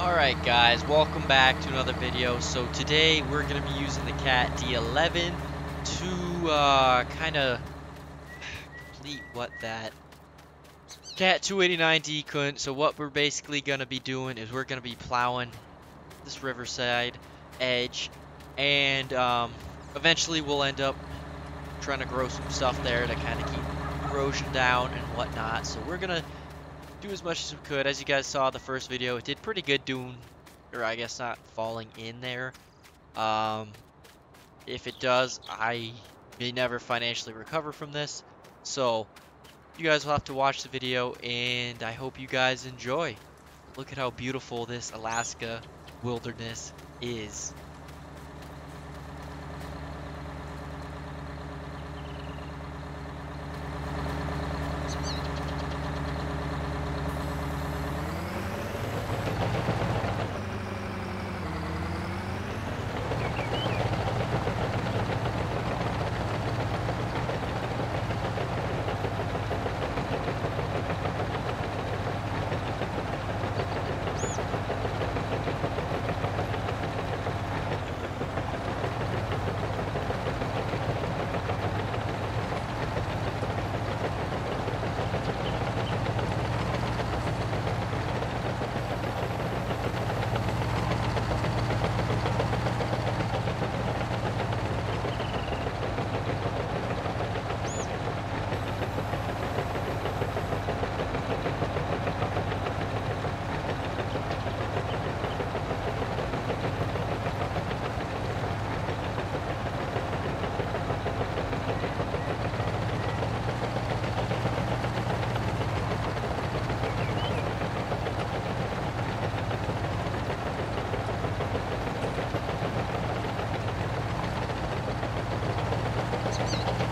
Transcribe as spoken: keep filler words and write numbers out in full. Alright guys, welcome back to another video. So today we're going to be using the Cat D eleven to uh, kind of complete what that Cat two eighty-nine D couldn't. So what we're basically going to be doing is we're going to be plowing this riverside edge, and um, eventually we'll end up trying to grow some stuff there to kind of keep erosion down and whatnot. So we're going to do as much as we could. As you guys saw the first video, it did pretty good doing, or I guess not falling in there. Um, if it does, I may never financially recover from this. So you guys will have to watch the video, and I hope you guys enjoy. Look at how beautiful this Alaska wilderness is. Thank you.